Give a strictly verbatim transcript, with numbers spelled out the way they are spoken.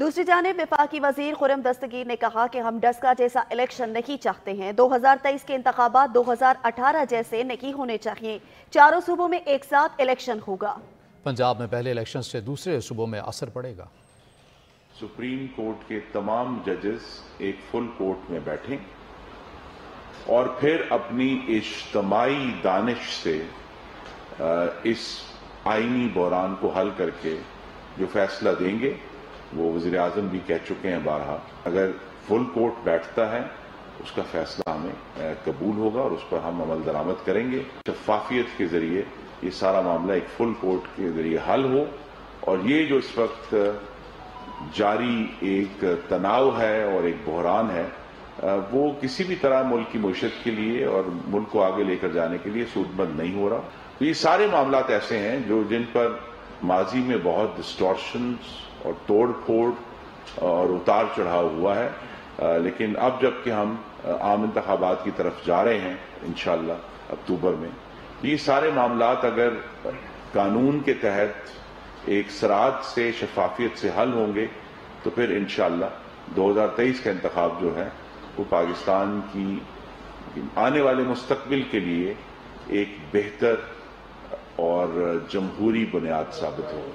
दूसरी जानिब वफाकी वज़ीर खुर्रम दस्तगीर ने कहा कि हम डस्का जैसा इलेक्शन नहीं चाहते हैं। दो हजार तेईस के इंतखाबात दो हजार अठारह जैसे नहीं होने चाहिए। चारों सूबों में एक साथ इलेक्शन होगा। पंजाब में पहले इलेक्शन से दूसरे सूबों में असर पड़ेगा। सुप्रीम कोर्ट के तमाम जजेस एक फुल कोर्ट में बैठे और फिर अपनी इज्तमाई दानिश से इस आईनी बहरान को हल करके जो फैसला देंगे, वो वज़ीर आज़म भी कह चुके हैं बारहा, अगर फुल कोर्ट बैठता है उसका फैसला हमें कबूल होगा और उस पर हम अमल दरामद करेंगे। शफाफियत के जरिए ये सारा मामला एक फुल कोर्ट के जरिए हल हो और ये जो इस वक्त जारी एक तनाव है और एक बहरान है, वो किसी भी तरह मुल्क की मईशत के लिए और मुल्क को आगे लेकर जाने के लिए सूदमंद नहीं हो रहा। तो ये सारे मामलात ऐसे हैं जो जिन पर माजी में बहुत डिस्टॉर्शंस और तोड़ फोड़ और उतार चढ़ाव हुआ है, आ, लेकिन अब जबकि हम आम इंतखाबात की तरफ जा रहे हैं इंशाअल्लाह अक्टूबर में, ये सारे मामलात अगर कानून के तहत एक सराहत से शफाफियत से हल होंगे तो फिर इंशाअल्लाह दो हजार तेईस का इंतखाब जो है वो पाकिस्तान की आने वाले मुस्तकबिल के लिए एक बेहतर और जमहूरी बुनियाद साबित होगी।